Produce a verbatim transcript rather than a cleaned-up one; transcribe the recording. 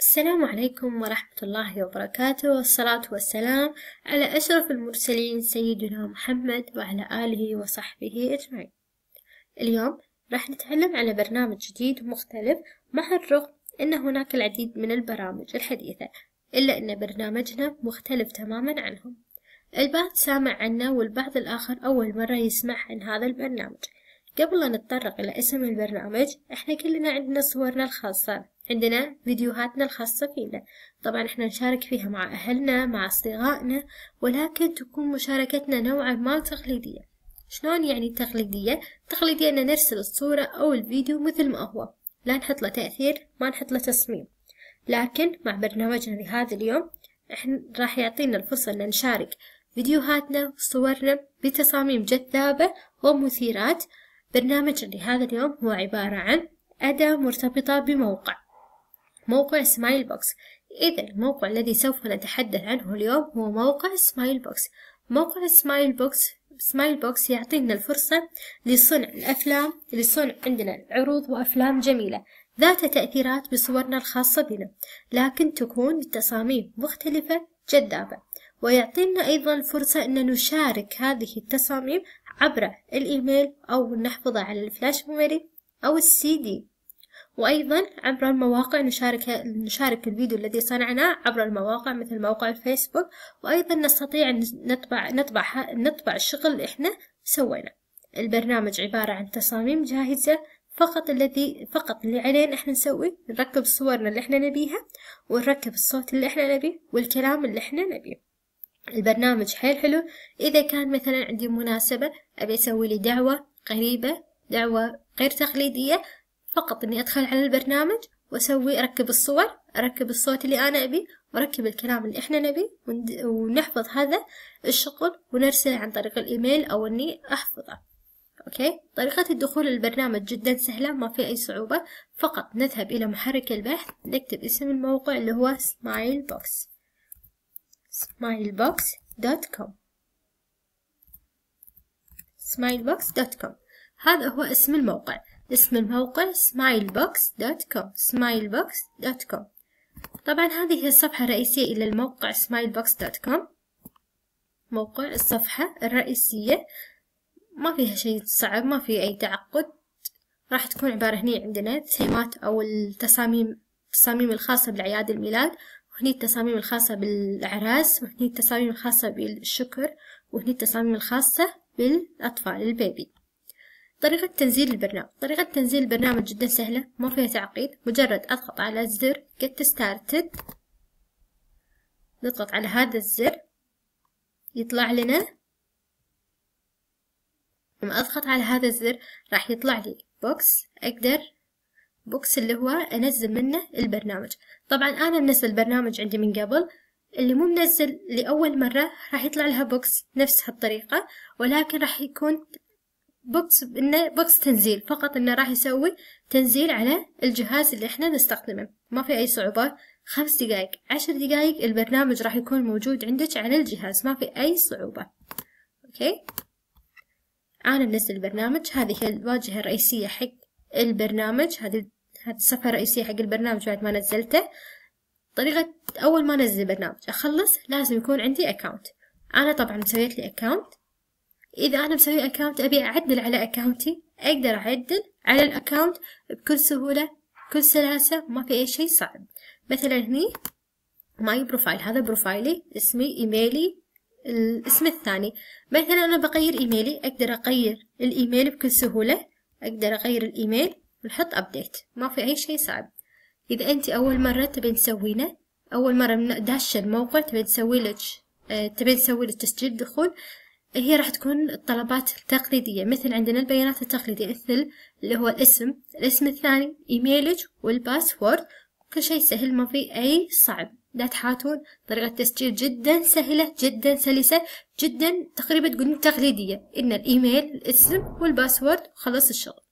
السلام عليكم ورحمة الله وبركاته، والصلاة والسلام على أشرف المرسلين سيدنا محمد وعلى آله وصحبه أجمعين. اليوم راح نتعلم على برنامج جديد ومختلف، مع الرغم أن هناك العديد من البرامج الحديثة إلا أن برنامجنا مختلف تماما عنهم. البعض سامع عنه والبعض الآخر أول مرة يسمع عن هذا البرنامج. قبل أن نتطرق إلى اسم البرنامج، إحنا كلنا عندنا صورنا الخاصة، عندنا فيديوهاتنا الخاصة فينا، طبعا إحنا نشارك فيها مع أهلنا مع أصدقائنا، ولكن تكون مشاركتنا نوعا ما تقليدية. شلون يعني تقليدية؟ تقليدية أن نرسل الصورة أو الفيديو مثل ما هو، لا نحط له تأثير، ما نحط له تصميم. لكن مع برنامجنا لهذا اليوم إحنا راح يعطينا الفرصة أن نشارك فيديوهاتنا وصورنا بتصاميم جذابة ومثيرات. برنامجنا لهذا اليوم هو عبارة عن أداة مرتبطة بموقع، موقع سمايل بوكس. إذا الموقع الذي سوف نتحدث عنه اليوم هو موقع سمايل بوكس. موقع سمايل بوكس سمايل بوكس يعطينا الفرصة لصنع الأفلام، لصنع عندنا عروض وأفلام جميلة ذات تأثيرات بصورنا الخاصة بنا، لكن تكون بتصاميم مختلفة جذابة، ويعطينا أيضا الفرصة أن نشارك هذه التصاميم عبر الإيميل أو نحفظها على الفلاش ميموري أو السي دي، وأيضا عبر المواقع نشارك نشارك الفيديو الذي صنعناه عبر المواقع مثل موقع الفيسبوك، وأيضا نستطيع أن نطبع نطبع نطبع الشغل اللي إحنا سويناه. البرنامج عبارة عن تصاميم جاهزة، فقط الذي فقط اللي علينا إحنا نسوي نركب صورنا اللي إحنا نبيها، ونركب الصوت اللي إحنا نبيه، والكلام اللي إحنا نبيه. البرنامج حيل حلو. إذا كان مثلا عندي مناسبة أبي أسوي لي دعوة غريبة، دعوة غير تقليدية، فقط إني أدخل على البرنامج وأسوي أركب الصور، أركب الصوت اللي أنا أبي، وأركب الكلام اللي إحنا نبي، ونحفظ هذا الشغل ونرسله عن طريق الإيميل أو إني أحفظه. أوكي، طريقة الدخول للبرنامج جدا سهلة، ما في أي صعوبة، فقط نذهب إلى محرك البحث، نكتب اسم الموقع اللي هو سمايل بوكس smilebox دوت com smilebox دوت com. هذا هو اسم الموقع، اسم الموقع smilebox دوت com smilebox دوت com. طبعا هذه هي الصفحة الرئيسية إلى الموقع smilebox دوت com، موقع الصفحة الرئيسية، ما فيها شيء صعب، ما في أي تعقد. راح تكون عبارة هني عندنا الثيمات أو التصاميم، التصاميم الخاصة بالأعياد الميلاد، وهني التصاميم الخاصة بالأعراس، وهني التصاميم الخاصة بالشكر، وهني التصاميم الخاصة بالأطفال البيبي. طريقة تنزيل البرنامج، طريقة تنزيل البرنامج جدا سهلة، ما فيها تعقيد، مجرد أضغط على الزر Get Started، نضغط على هذا الزر يطلع لنا، لما أضغط على هذا الزر راح يطلع لي بوكس، أقدر بوكس اللي هو أنزل منه البرنامج. طبعا أنا منزل برنامج عندي من قبل، اللي مو منزل لأول مرة راح يطلع لها بوكس نفس هالطريقة، ولكن راح يكون بوكس إنه بوكس تنزيل، فقط إنه راح يسوي تنزيل على الجهاز اللي إحنا نستخدمه، ما في أي صعوبة. خمس دقايق عشر دقايق البرنامج راح يكون موجود عندك على الجهاز، ما في أي صعوبة. أوكي، أنا منزل البرنامج، هذه هي الواجهة الرئيسية حق البرنامج، هذه هذه الصفحة الرئيسية حق البرنامج بعد ما نزلته. طريقة أول ما نزل البرنامج أخلص لازم يكون عندي أكاونت، أنا طبعا مسويت لي أكاونت. إذا أنا مسوي أكاونت أبي أعدل على أكاونتي، أقدر أعدل على الأكاونت بكل سهولة، بكل سلاسة، ما في أي شيء صعب. مثلا هني ماي بروفايل، هذا بروفايلي، اسمي، إيميلي، الاسم الثاني. مثلا أنا بغير إيميلي، أقدر أغير الإيميل بكل سهولة، أقدر أغير الإيميل ونحط أبديت، ما في أي شيء صعب. إذا أنت أول مرة تبين تسوينه، أول مرة من داشة الموقع تبين تسوي لك تبين تسوي لك تسجيل دخول، هي راح تكون الطلبات التقليدية، مثل عندنا البيانات التقليدية مثل اللي هو الاسم، الاسم الثاني، إيميلك، والباسورد. كل شيء سهل، ما في أي صعب، لا تحاتون. طريقة تسجيل جدا سهلة، جدا سلسة، جدا تقريبا تقولون تقليدية، إن الإيميل، الاسم، والباسورد، خلص الشغل.